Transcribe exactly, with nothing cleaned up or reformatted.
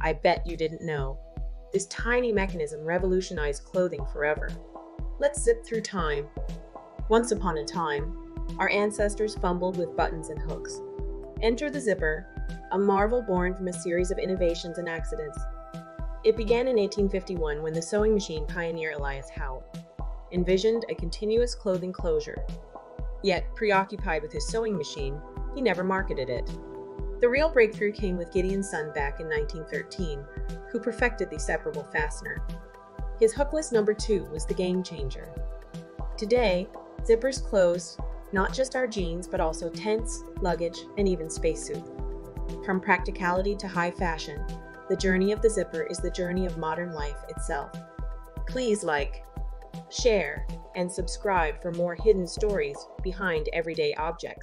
I bet you didn't know. This tiny mechanism revolutionized clothing forever. Let's zip through time. Once upon a time, our ancestors fumbled with buttons and hooks. Enter the zipper, a marvel born from a series of innovations and accidents. It began in eighteen fifty-one when the sewing machine pioneer Elias Howe envisioned a continuous clothing closure. Yet, preoccupied with his sewing machine, he never marketed it. The real breakthrough came with Gideon Sundback in nineteen thirteen, who perfected the separable fastener. His hookless number two was the game changer. Today, zippers close not just our jeans, but also tents, luggage, and even spacesuit. From practicality to high fashion, the journey of the zipper is the journey of modern life itself. Please like, share, and subscribe for more hidden stories behind everyday objects.